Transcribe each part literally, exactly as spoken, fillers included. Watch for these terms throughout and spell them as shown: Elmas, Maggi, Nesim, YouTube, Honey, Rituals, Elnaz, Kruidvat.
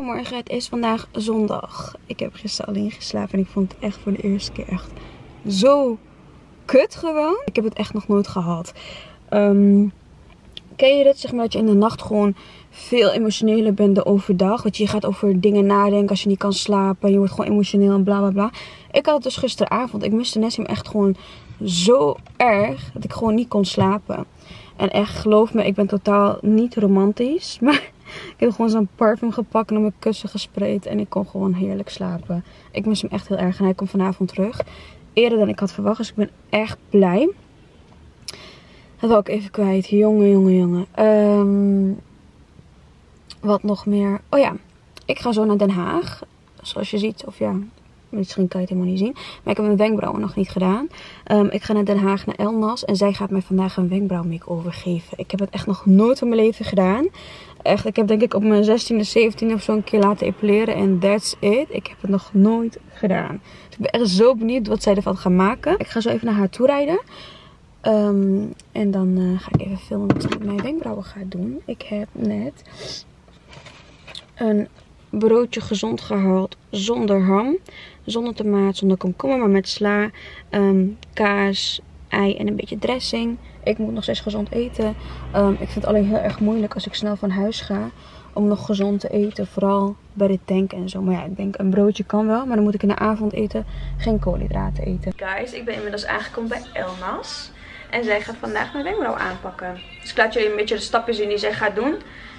Goedemorgen, het is vandaag zondag. Ik heb gisteren alleen geslapen en ik vond het echt voor de eerste keer echt zo kut gewoon. Ik heb het echt nog nooit gehad. Um, ken je dat, zeg maar, dat je in de nacht gewoon veel emotioneler bent dan overdag? Want je gaat over dingen nadenken als je niet kan slapen. Je wordt gewoon emotioneel en bla bla bla. Ik had het dus gisteravond. Ik miste Nesim echt gewoon zo erg dat ik gewoon niet kon slapen. En echt, geloof me, ik ben totaal niet romantisch. Maar ik heb gewoon zo'n parfum gepakt en op mijn kussen gespreid. En ik kon gewoon heerlijk slapen. Ik mis hem echt heel erg en hij komt vanavond terug. Eerder dan ik had verwacht, dus ik ben echt blij. Dat wou ik even kwijt. Jongen, jongen, jongen. Um, wat nog meer? Oh ja, ik ga zo naar Den Haag. Zoals je ziet, of ja... misschien kan je het helemaal niet zien. Maar ik heb mijn wenkbrauwen nog niet gedaan. Um, ik ga naar Den Haag, naar Elnaz. En zij gaat mij vandaag een wenkbrauw make-over geven. Ik heb het echt nog nooit in mijn leven gedaan. Echt, ik heb denk ik op mijn zestiende, zeventiende of zo een keer laten epileren. En that's it. Ik heb het nog nooit gedaan. Dus ik ben echt zo benieuwd wat zij ervan gaan maken. Ik ga zo even naar haar toe rijden. Um, en dan uh, ga ik even filmen wat ik met mijn wenkbrauwen ga doen. Ik heb net een broodje gezond gehaald zonder ham, zonder tomaat, zonder komkommer, maar met sla, um, kaas, ei en een beetje dressing. Ik moet nog steeds gezond eten. Um, ik vind het alleen heel erg moeilijk als ik snel van huis ga om nog gezond te eten, vooral bij de tank en zo. Maar ja, ik denk een broodje kan wel, maar dan moet ik in de avond eten geen koolhydraten eten. Guys, ik ben inmiddels aangekomen bij Elmas en zij gaat vandaag mijn wenkbrauw aanpakken. Dus ik laat jullie een beetje de stapjes zien die zij gaat doen.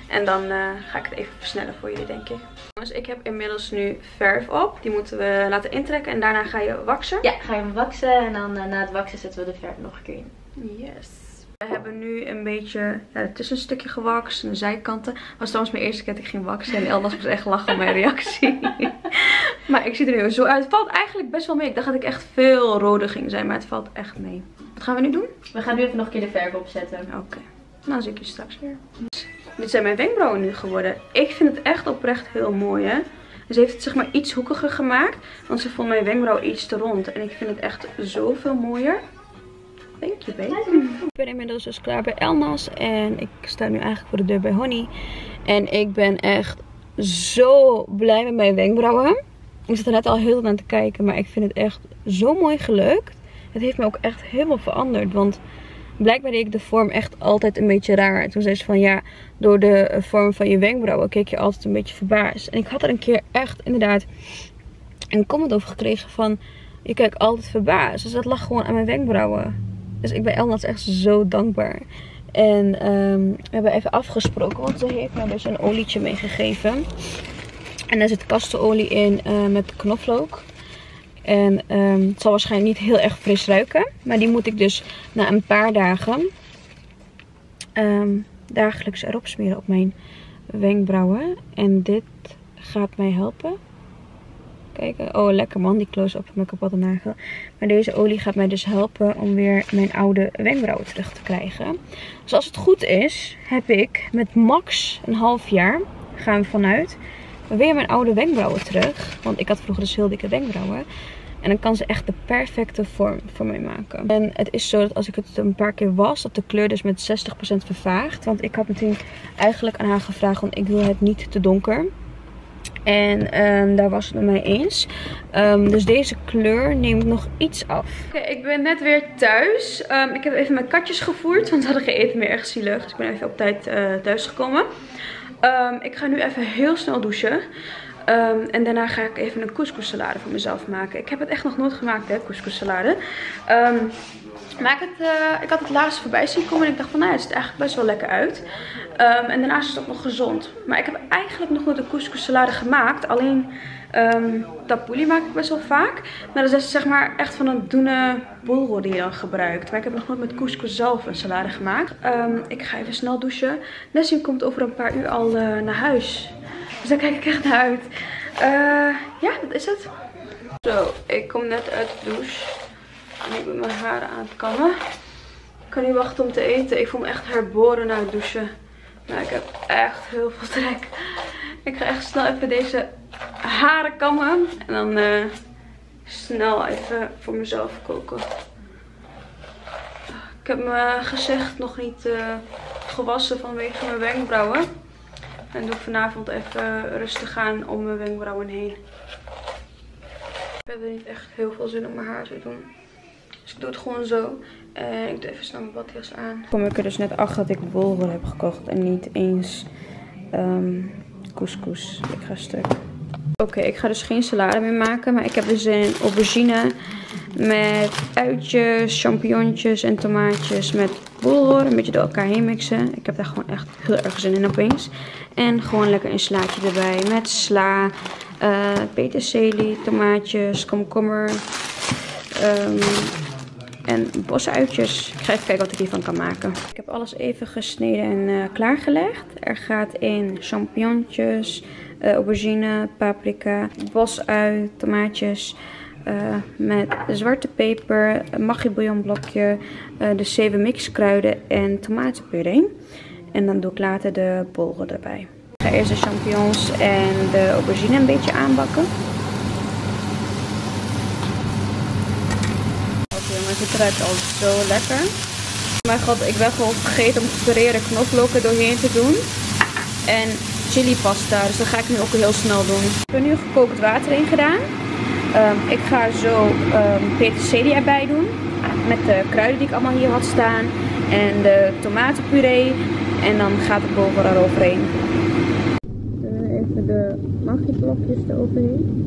En dan uh, ga ik het even versnellen voor jullie, denk ik. Dus ik heb inmiddels nu verf op. Die moeten we laten intrekken en daarna ga je waksen. Ja, ga je hem waksen en dan uh, na het waksen zetten we de verf nog een keer in. Yes. We hebben nu een beetje, ja, het tussenstukje gewakst en de zijkanten. Dat was trouwens mijn eerste keer dat ik ging waksen en Elnas was echt lachen op mijn reactie. Maar ik zie er nu zo uit. Het valt eigenlijk best wel mee. Ik dacht dat ik echt veel roder ging zijn, maar het valt echt mee. Wat gaan we nu doen? We gaan nu even nog een keer de verf opzetten. Oké. Okay. Nou, zie ik je straks weer. Dit zijn mijn wenkbrauwen nu geworden. Ik vind het echt oprecht heel mooi, hè. Ze heeft het, zeg maar, iets hoekiger gemaakt. Want ze vond mijn wenkbrauw iets te rond. En ik vind het echt zoveel mooier. Thank you, baby. Ik ben inmiddels dus klaar bij Elmas. En ik sta nu eigenlijk voor de deur bij Honey. En ik ben echt zo blij met mijn wenkbrauwen. Ik zat er net al heel veel aan te kijken. Maar ik vind het echt zo mooi gelukt. Het heeft me ook echt helemaal veranderd. Want... blijkbaar deed ik de vorm echt altijd een beetje raar. En toen zei ze van ja, door de vorm van je wenkbrauwen keek je altijd een beetje verbaasd. En ik had er een keer echt inderdaad een comment over gekregen van je kijkt altijd verbaasd. Dus dat lag gewoon aan mijn wenkbrauwen. Dus ik ben Elnaz echt zo dankbaar. En um, we hebben even afgesproken, want ze heeft mij dus een olietje meegegeven. En daar zit kastenolie in uh, met knoflook. En um, het zal waarschijnlijk niet heel erg fris ruiken. Maar die moet ik dus na een paar dagen um, dagelijks erop smeren op mijn wenkbrauwen. En dit gaat mij helpen. Kijk, oh lekker man, die close-up van mijn kapotte nagel. Maar deze olie gaat mij dus helpen om weer mijn oude wenkbrauwen terug te krijgen. Dus als het goed is, heb ik met max een half jaar, gaan we vanuit... weer mijn oude wenkbrauwen terug. Want ik had vroeger dus heel dikke wenkbrauwen. En dan kan ze echt de perfecte vorm voor mij maken. En het is zo dat als ik het een paar keer was, dat de kleur dus met zestig procent vervaagt. Want ik had meteen eigenlijk aan haar gevraagd, want ik wil het niet te donker. En um, daar was het met mij eens. Um, dus deze kleur neem ik nog iets af. Oké, okay, ik ben net weer thuis. Um, ik heb even mijn katjes gevoerd, want ze hadden geen eten meer, echt zielig. Dus ik ben even op tijd uh, thuis gekomen. Um, ik ga nu even heel snel douchen. Um, en daarna ga ik even een couscoussalade voor mezelf maken. Ik heb het echt nog nooit gemaakt, hè, couscoussalade. Um, maar ik, het, uh, ik had het laatst voorbij zien komen en ik dacht van, nou ja, het ziet eigenlijk best wel lekker uit. Um, en daarnaast is het ook nog gezond. Maar ik heb eigenlijk nog nooit een couscoussalade gemaakt. Alleen um, tapouli maak ik best wel vaak. Maar dat is zeg maar echt van een doene boelrol die je dan gebruikt. Maar ik heb nog nooit met couscous zelf een salade gemaakt. Um, ik ga even snel douchen. Nesim komt over een paar uur al uh, naar huis. Dus daar kijk ik echt naar uit. Uh, ja, dat is het. Zo, ik kom net uit de douche. En ik ben mijn haren aan het kammen. Ik kan niet wachten om te eten. Ik voel me echt herboren na het douchen. Maar ik heb echt heel veel trek. Ik ga echt snel even deze haren kammen. En dan uh, snel even voor mezelf koken. Ik heb mijn gezicht nog niet uh, gewassen vanwege mijn wenkbrauwen. En doe ik vanavond even rustig aan om mijn wenkbrauwen heen. Ik heb er niet echt heel veel zin om mijn haar te doen. Dus ik doe het gewoon zo. En ik doe even snel mijn badjas aan. Kom ik er dus net achter dat ik bolrol heb gekocht. En niet eens um, couscous. Ik ga stuk. Oké, okay, ik ga dus geen salade meer maken. Maar ik heb dus een aubergine met uitjes, champignons en tomaatjes met bolrol. Een beetje door elkaar heen mixen. Ik heb daar gewoon echt heel erg zin in opeens. En gewoon lekker een slaatje erbij. Met sla, uh, peterselie, tomaatjes, komkommer. Um, en bosuitjes. Ik ga even kijken wat ik hiervan kan maken. Ik heb alles even gesneden en uh, klaargelegd. Er gaat in champignons, uh, aubergine, paprika, bosui, tomaatjes. Uh, met zwarte peper, maggi bouillonblokje, uh, de zeven mixkruiden en tomatenpuree. En dan doe ik later de bolrol erbij. Ik ga eerst de champignons en de aubergine een beetje aanbakken. Het ruikt al zo lekker. Maar god, ik ben gewoon vergeten om gepureerde knoflook er doorheen te doen. En chili pasta. Dus dat ga ik nu ook heel snel doen. Ik heb er nu gekookt water in gedaan. Um, ik ga zo um, peterselie erbij doen. Met de kruiden die ik allemaal hier had staan. En de tomatenpuree. En dan gaat de boven eroverheen. Even de maggi-blokjes eroverheen.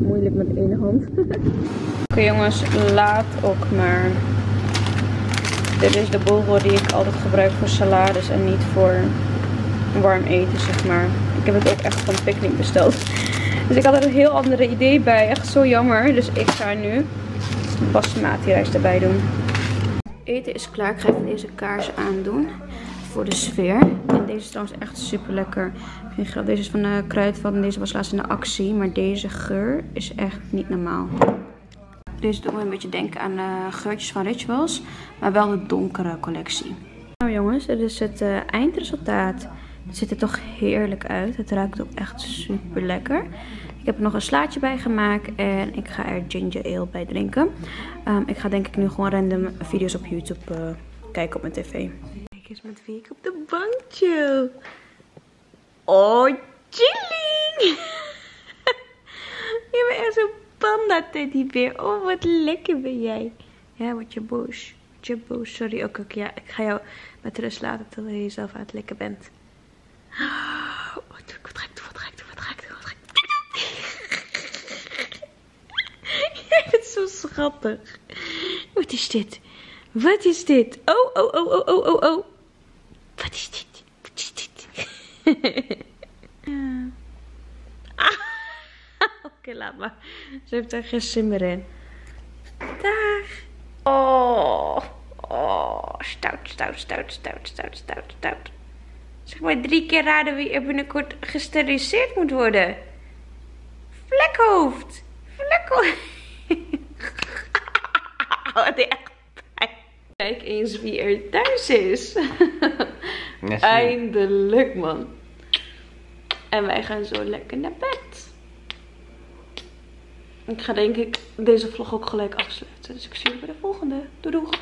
Moeilijk met één hand. Oké okay, jongens, laat ook maar. Dit is de bolrol die ik altijd gebruik voor salades en niet voor warm eten, zeg maar. Ik heb het ook echt van Picnic besteld. Dus ik had er een heel ander idee bij. Echt zo jammer. Dus ik ga nu basmati rijst erbij doen. Eten is klaar. Ik ga even deze kaars aandoen. Voor de sfeer. En deze is trouwens echt super lekker. Deze is van de Kruidvat en deze was laatst in de actie. Maar deze geur is echt niet normaal. Deze doet me een beetje denken aan de geurtjes van Rituals. Maar wel de donkere collectie. Nou jongens, dit is het uh, eindresultaat. Het ziet er toch heerlijk uit. Het ruikt ook echt super lekker. Ik heb er nog een slaatje bij gemaakt. En ik ga er ginger ale bij drinken. Um, ik ga denk ik nu gewoon random video's op YouTube uh, kijken op mijn tv. Kijk eens met wie ik op de bank chill. Oh, chilling! Je bent echt zo'n panda teddybeer. Oh, wat lekker ben jij. Ja, word je boos. Word je boos. Sorry, ook. Okay, okay. Ja, ik ga jou met rust laten tot je zelf aan het lekker bent. Oh, wat doe ik? Wat ga ik doen? Wat ga ik doen? Wat ga ik doen? Wat ga ik doen? Jij bent zo schattig. Wat is dit? Wat is dit? Oh, oh, oh, oh, oh, oh, oh. Wat is dit? Wat is dit? Ja. Ah. Oké, okay, laat maar. Ze heeft daar geen zin meer in. Dag. Oh. Oh. Stout, stout, stout, stout, stout, stout, stout. Zeg maar drie keer raden wie er binnenkort gesteriliseerd moet worden. Vlekhoofd. Vlekhoofd. Oh, die echt. Kijk eens wie er thuis is. Nesim. Eindelijk man. En wij gaan zo lekker naar bed. Ik ga denk ik deze vlog ook gelijk afsluiten. Dus ik zie je bij de volgende. Doei doei.